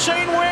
machine wins.